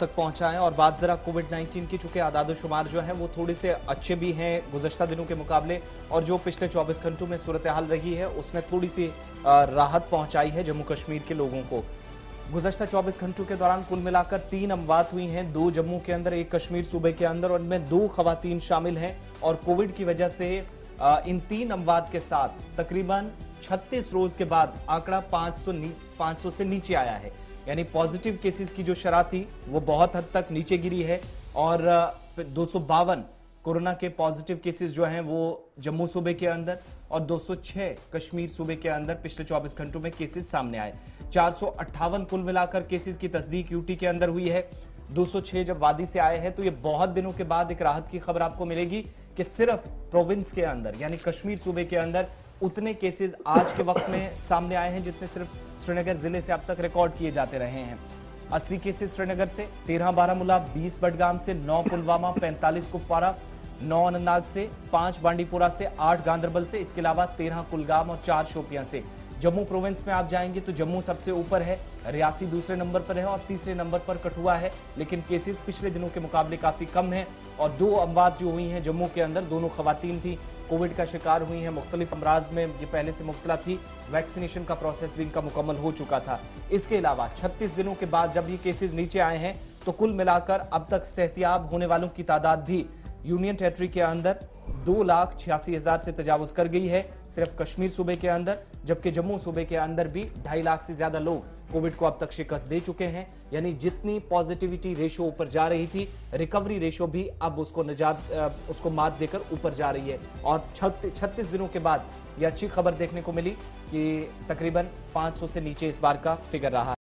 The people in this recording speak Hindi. तक पहुंचाएं। और बात जरा कोविड-19 की, चूंकि आदाद शुमार जो है वो थोड़े से अच्छे भी हैं गुज़श्ता दिनों के मुकाबले, और जो पिछले 24 घंटों में सूरत हाल रही है उसने थोड़ी सी राहत पहुंचाई है जम्मू कश्मीर के लोगों को। गुज़श्ता 24 घंटों के दौरान कुल मिलाकर 3 अमवात हुई हैं, 2 जम्मू के अंदर, 1 कश्मीर सूबे के अंदर, और इनमें 2 खवातीन शामिल हैं। और कोविड की वजह से इन 3 अमवात के साथ तकरीबन 36 रोज के बाद आंकड़ा 500 से नीचे आया है, यानी पॉजिटिव केसेस की जो शरह थी वो बहुत हद तक नीचे गिरी है। और 252 कोरोना के पॉजिटिव केसेस जो हैं वो जम्मू सूबे के अंदर और 206 कश्मीर सूबे के अंदर पिछले 24 घंटों में केसेस सामने आए। 458 कुल मिलाकर केसेस की तस्दीक यूटी के अंदर हुई है, 206 जब वादी से आए हैं। तो ये बहुत दिनों के बाद एक राहत की खबर आपको मिलेगी कि सिर्फ प्रोविंस के अंदर यानी कश्मीर सूबे के अंदर उतने केसेस आज के वक्त में सामने आए हैं जितने सिर्फ श्रीनगर जिले से अब तक रिकॉर्ड किए जाते रहे हैं। 80 केसेस श्रीनगर से, 13 बारामूला, 20 बडगाम से, 9 पुलवामा, 45 कुपवाड़ा, 9 अनंतनाग से, 5 बांडीपोरा से, 8 गांधरबल से, इसके अलावा 13 कुलगाम और 4 शोपियां से। जम्मू प्रोविंस में आप जाएंगे तो जम्मू सबसे ऊपर है, रियासी दूसरे नंबर पर है और तीसरे नंबर पर कठुआ है, लेकिन केसेस पिछले दिनों के मुकाबले काफ़ी कम हैं। और 2 अमवात जो हुई हैं जम्मू के अंदर, दोनों खवातीन थी, कोविड का शिकार हुई हैं, मुख्तलिफ अमराज में ये पहले से मुब्तला थी, वैक्सीनेशन का प्रोसेस भी इनका मुकम्मल हो चुका था। इसके अलावा 36 दिनों के बाद जब ये केसेज नीचे आए हैं तो कुल मिलाकर अब तक सेहतियाब होने वालों की तादाद भी यूनियन टेरेटरी के अंदर 2,86,000 से तजावुज कर गई है सिर्फ कश्मीर सूबे के अंदर, जबकि जम्मू सूबे के अंदर भी 2.5 लाख से ज्यादा लोग कोविड को अब तक शिकस्त दे चुके हैं। यानी जितनी पॉजिटिविटी रेशियो ऊपर जा रही थी, रिकवरी रेशियो भी अब उसको मात देकर ऊपर जा रही है। और 36 दिनों के बाद यह अच्छी खबर देखने को मिली कि तकरीबन 500 से नीचे इस बार का फिगर रहा।